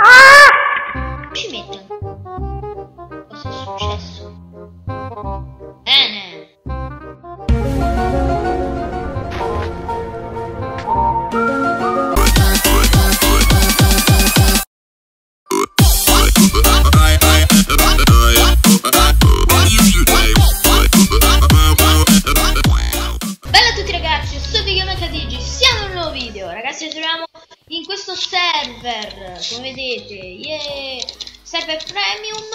Ah! Ci metto. Cosa è successo? Bene. Bella a tutti ragazzi, sono Minecraft, siamo in un nuovo video. Ragazzi, ci troviamo in questo server, come vedete, yeah. Server premium,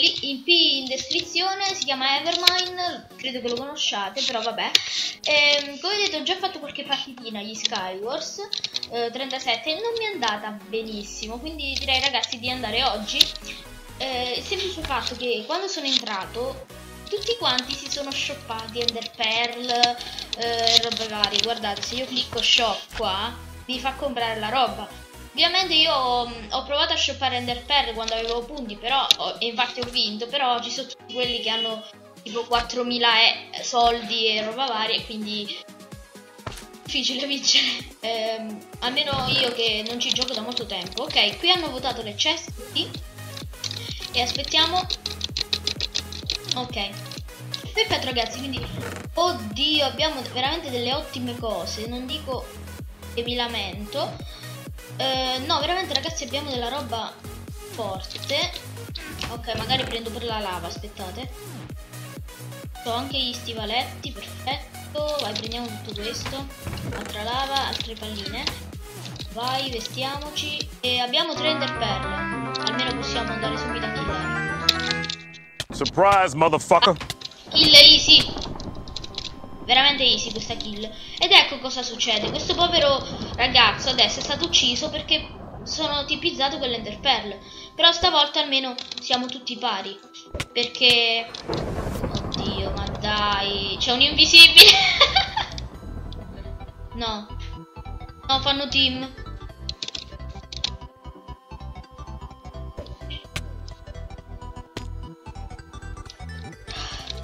link in descrizione, si chiama Evermine, credo che lo conosciate, però vabbè. Come vedete ho già fatto qualche partitina agli SkyWars 37 e non mi è andata benissimo, quindi direi ragazzi di andare oggi. Semplice fatto che quando sono entrato tutti quanti si sono shoppati Ender Pearl, robe varie. Guardate, se io clicco shop qua mi fa comprare la roba. Ovviamente io ho provato a shoppare Ender Pearl quando avevo punti, però infatti ho vinto, però ci sono tutti quelli che hanno tipo 4000 soldi e roba varia, quindi difficile vincere. Almeno io che non ci gioco da molto tempo. Ok, qui hanno votato le chest e aspettiamo. Ok, perfetto ragazzi, quindi oddio, abbiamo veramente delle ottime cose, non dico che mi lamento, no, veramente ragazzi abbiamo della roba forte. Ok, magari prendo per la lava, aspettate, ho anche gli stivaletti, perfetto, vai, prendiamo tutto questo, altra lava, altre palline, vai, vestiamoci, e abbiamo 3 Ender Pearl, almeno possiamo andare subito a killare. Surprise motherfucker. Kill easy, veramente easy questa kill. Ed ecco cosa succede, questo povero ragazzo adesso è stato ucciso perché sono tipizzato con l'Ender Pearl, però stavolta almeno siamo tutti pari, perché oddio, ma dai, c'è un invisibile. no fanno team.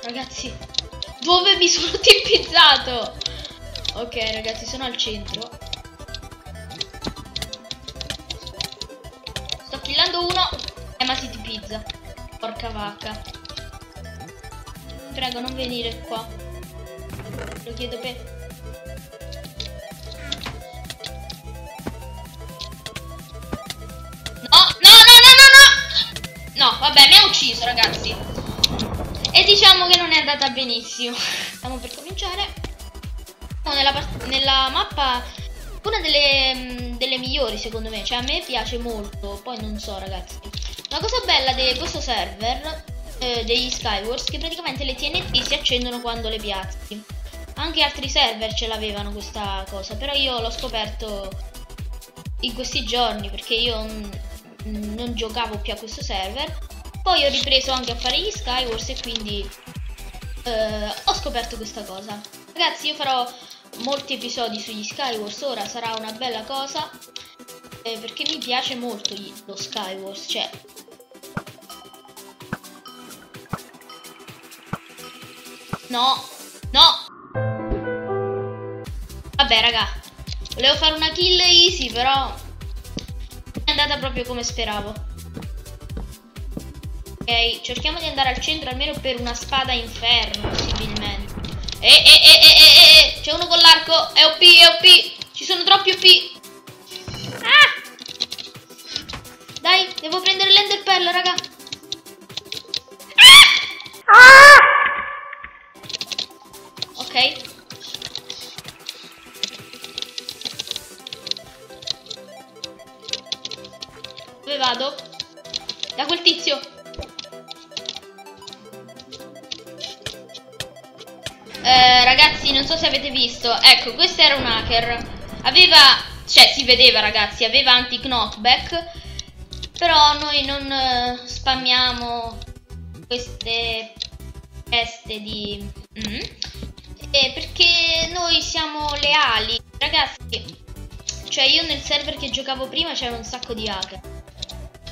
Ragazzi, dove mi sono tipizzato? Ok ragazzi, sono al centro. Sto killando uno. Ma si tipizza. Porca vacca. Prego, non venire qua. Lo chiedo per... No! No, vabbè, mi ha ucciso ragazzi. E diciamo che non è andata benissimo. Stiamo per cominciare. Nella mappa una delle migliori secondo me. Cioè a me piace molto. Poi non so ragazzi. La cosa bella di questo server degli SkyWars che praticamente le TNT si accendono quando le piazzi. Anche altri server ce l'avevano questa cosa, però io l'ho scoperto in questi giorni, perché io non giocavo più a questo server. Poi ho ripreso anche a fare gli SkyWars e quindi ho scoperto questa cosa. Ragazzi, io farò molti episodi sugli SkyWars ora, sarà una bella cosa, perché mi piace molto lo SkyWars, cioè... No! No! Vabbè raga, volevo fare una kill easy, però non è andata proprio come speravo. Ok, cerchiamo di andare al centro almeno per una spada inferno, possibilmente. C'è uno con l'arco, è OP, ci sono troppi OP. Ah! Dai, devo prendere l'Ender Pearl, raga. Ah! Ah! Ok. Dove vado? Da quel tizio. Ragazzi, non so se avete visto, ecco, questo era un hacker, aveva, cioè si vedeva ragazzi, aveva anti-knockback, però noi non spammiamo queste teste di... perché noi siamo leali, ragazzi, cioè io nel server che giocavo prima c'era un sacco di hacker,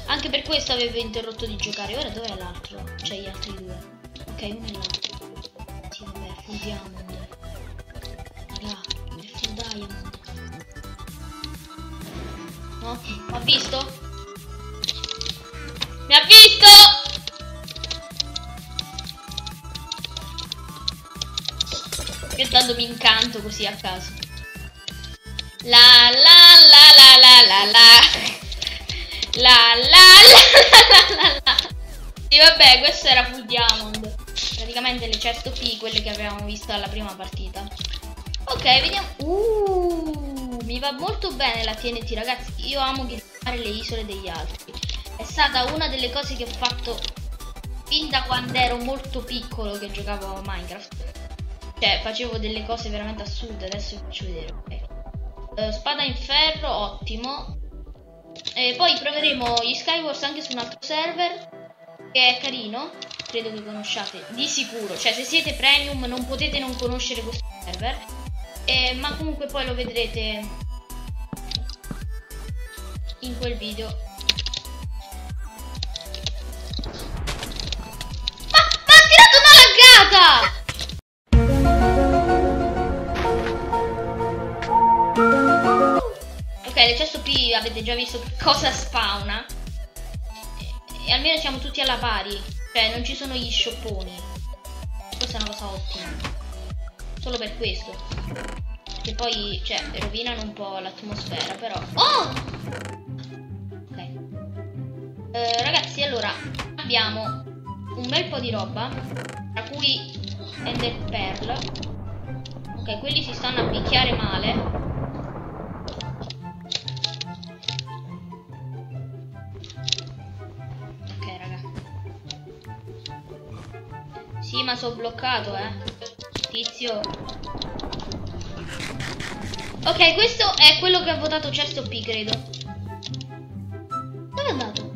anche per questo avevo interrotto di giocare. Ora dov'è l'altro? Cioè gli altri due, ok, uno e l'altro. Diamond, là, il full diamond. no? Mi ha visto? Mi ha visto! Io tanto mi incanto così a caso. La la la la la la la. La la la la la la. Sì, vabbè, questo era Full Diamond. Praticamente le 100p, quelle che avevamo visto alla prima partita. Ok, vediamo. Mi va molto bene la TNT, ragazzi. Io amo girare le isole degli altri. È stata una delle cose che ho fatto fin da quando ero molto piccolo, che giocavo a Minecraft. Cioè, facevo delle cose veramente assurde. Adesso vi faccio vedere. Okay. Spada in ferro, ottimo. E poi proveremo gli SkyWars anche su un altro server, che è carino, credo che conosciate di sicuro, cioè se siete premium non potete non conoscere questo server, ma comunque poi lo vedrete in quel video. Ma ha tirato una laggata! Le 100p avete già visto cosa spawna, e almeno siamo tutti alla pari, cioè non ci sono gli sciopponi. Questa è una cosa ottima solo per questo, che poi cioè rovinano un po' l'atmosfera, però okay. Ragazzi, allora abbiamo un bel po' di roba, tra cui Ender Pearl. Ok, quelli si stanno a picchiare male. Sì, ma sono bloccato, tizio. Ok, questo è quello che ha votato Cesto P, credo. Dove è andato?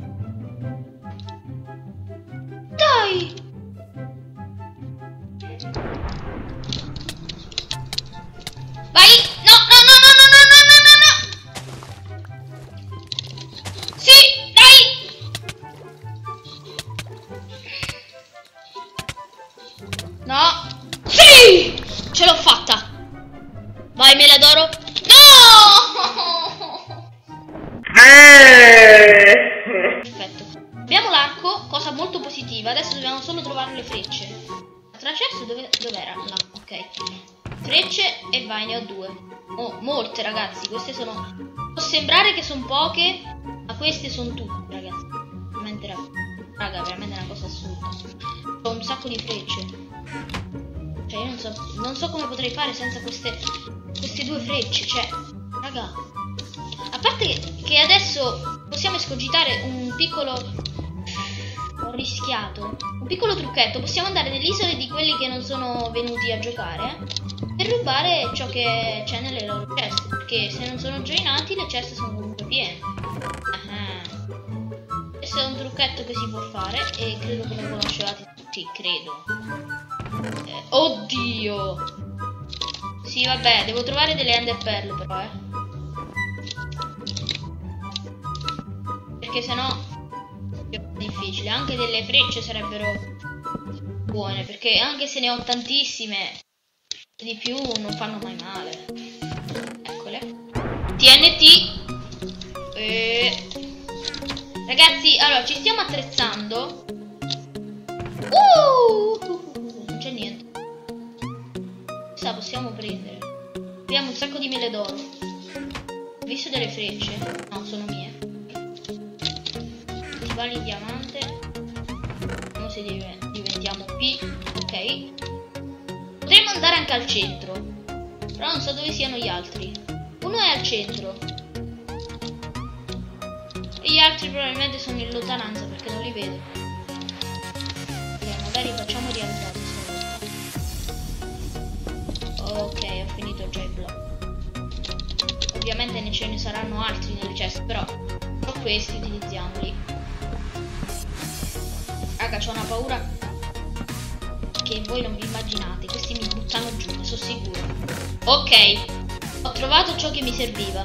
Dai! Vai! No, no, no, no, no, no, no, no, no! Sì, dai! No! Sì! Ce l'ho fatta! Vai, mela d'oro! No! Perfetto. Abbiamo l'arco, cosa molto positiva. Adesso dobbiamo solo trovare le frecce. Tracesso dov'era? No, ok. Frecce e vai, ne ho due. Oh, molte, ragazzi. Queste sono... Può sembrare che sono poche, ma queste sono tutte, ragazzi. Veramente, raga, veramente è una cosa assurda. Ho un sacco di frecce. Cioè, io non so come potrei fare senza queste due frecce, cioè, raga. A parte che adesso possiamo escogitare un piccolo... Ho rischiato. Un piccolo trucchetto. Possiamo andare nelle isole di quelli che non sono venuti a giocare per rubare ciò che c'è nelle loro ceste. Perché se non sono joinati, le ceste sono comunque piene. Questo è un trucchetto che si può fare e credo che lo conoscevate tutti, credo. Oddio! Sì, vabbè, devo trovare delle Ender Pearl però, perché sennò è difficile. Anche delle frecce sarebbero buone, perché anche se ne ho tantissime di più non fanno mai male. Eccole. TNT. Ragazzi, allora ci stiamo attrezzando. Niente, questa possiamo prendere. Abbiamo un sacco di mele d'oro. Ho visto delle frecce, no, sono mie. Vali diamante. Non se diventiamo P. Ok, potremmo andare anche al centro, però non so dove siano gli altri. Uno è al centro e gli altri probabilmente sono in lontananza, perché non li vedo. Ok, magari facciamo rialzare. Ok, ho finito già il blocco. Ovviamente ce ne saranno altri nelle ceste, però questi utilizziamoli. Raga, c'ho una paura che voi non vi immaginate. Questi mi buttano giù, ne sono sicuro. Ok, ho trovato ciò che mi serviva.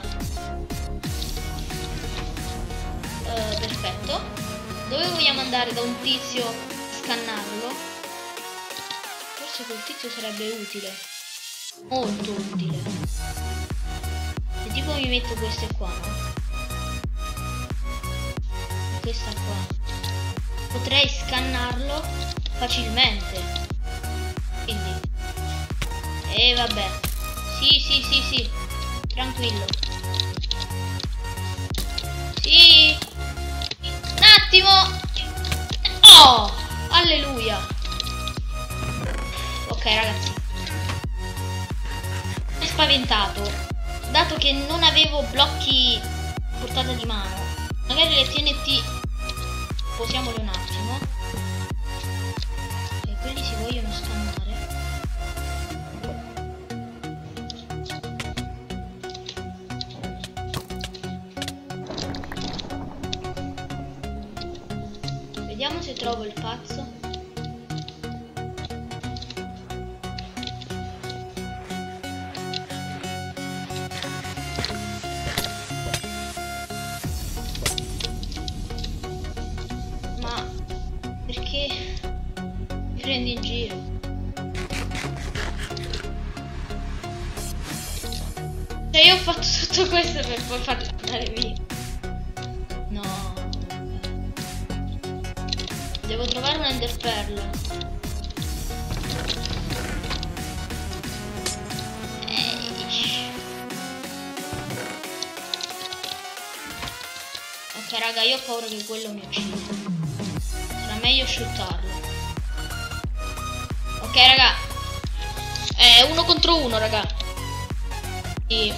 Perfetto. Dove vogliamo andare da un tizio a scannarlo? Forse quel tizio sarebbe utile. Molto utile. E tipo mi metto queste qua, no? questa qua. Potrei scannarlo facilmente. Quindi. E vabbè. Sì. Tranquillo. Sì. Un attimo. Oh! Alleluia. Ok ragazzi. Mi è spaventato. Dato che non avevo blocchi a portata di mano. Magari le TNT. Posiamole un attimo. E quelli si vogliono scannare. Vediamo se trovo il pazzo. Prendi in giro. Cioè io ho fatto tutto questo per poi farla andare via. No. Devo trovare un enderpearl. Ok raga, io ho paura che quello mi uccida. Sarà meglio shootarlo. Ok raga, è 1 contro 1 raga. E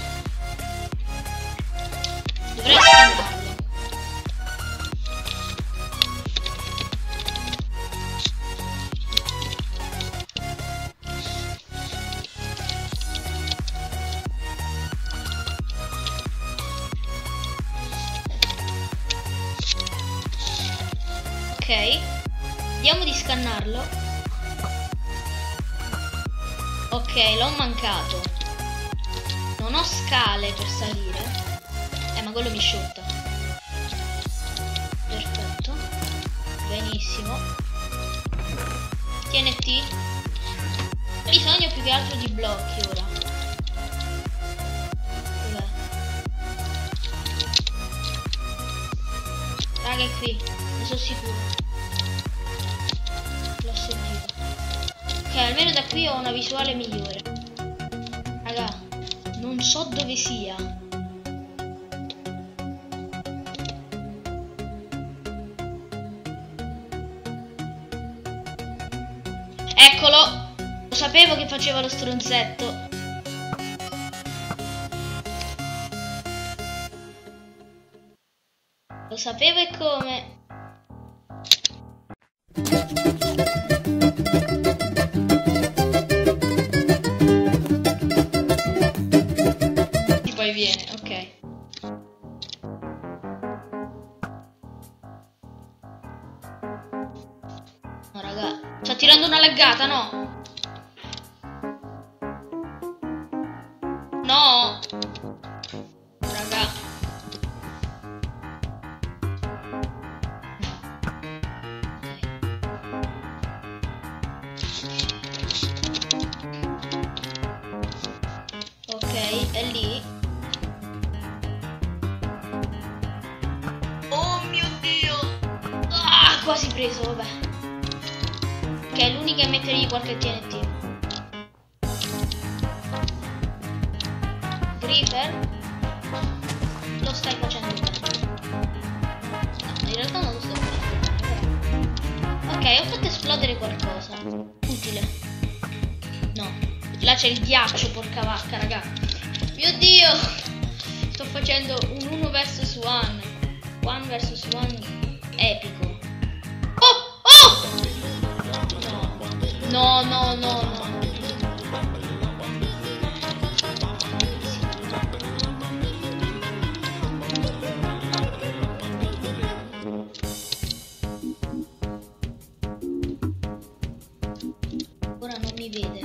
dovrei scannarlo. Ok, vediamo di scannarlo. Ok, l'ho mancato. Non ho scale per salire. Ma quello mi shootta. Perfetto. Benissimo. TNT. Ho bisogno più che altro di blocchi ora. Dov'è? Raga, è qui. Ne sono sicuro. L'ho sentito. Ok, almeno da qui ho una visuale migliore. Raga, non so dove sia. Eccolo! Lo sapevo che faceva lo stronzetto. Lo sapevo e come. Viene, ok. No raga, sta tirando una laggata, no? No! Raga. Ok, è lì. Quasi preso, vabbè. Che è l'unica a mettergli qualche TNT. Creeper. Lo stai facendo bene. No, in realtà non lo sto facendo. Ok, ho fatto esplodere qualcosa. Utile. No. Là c'è il ghiaccio, porca vacca, raga. Mio Dio! Sto facendo un 1 vs 1. 1 vs 1 epico. No. Ora non mi vede.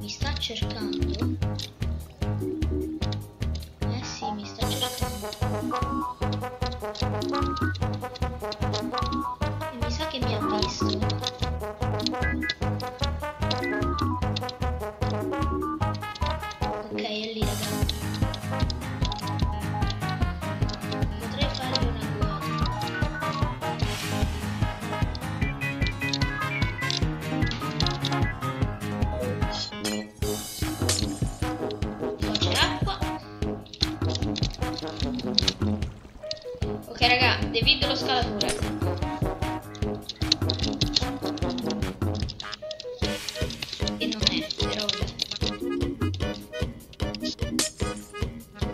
Mi sta cercando. Eh sì, mi sta cercando. E mi sa che mi ha visto. Che raga, evito lo scalatore. E non è, però vabbè. Ok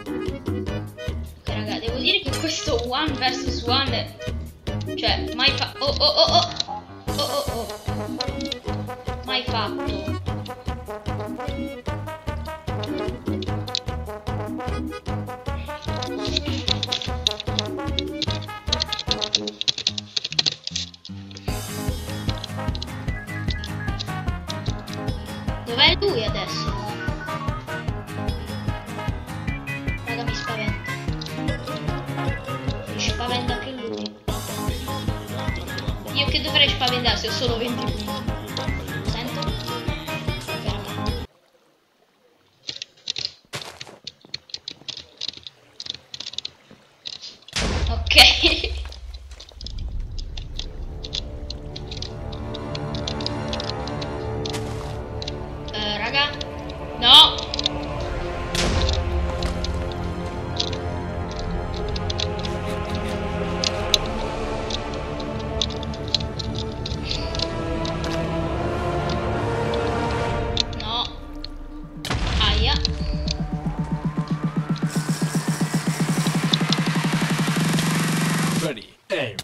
raga, devo dire che questo one versus one, cioè, mai fa... Oh oh oh oh! Oh oh oh! Mai fatto. Dov'è lui adesso? Raga, mi spaventa. Mi spaventa anche lui. Io che dovrei spaventare se ho solo 20 punti.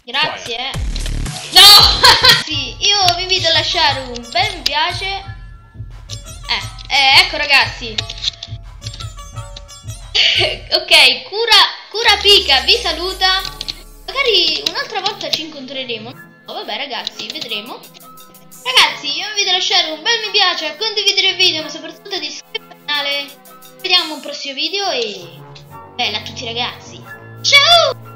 Grazie. No! Sì, io vi invito a lasciare un bel mi piace. Ecco ragazzi. Ok, cura Pica vi saluta. Magari un'altra volta ci incontreremo. Oh, vabbè ragazzi, vedremo. Ragazzi, io vi invito a lasciare un bel mi piace, a condividere il video, ma soprattutto di iscrivervi al canale. Ci vediamo un prossimo video e bella a tutti ragazzi. Ciao!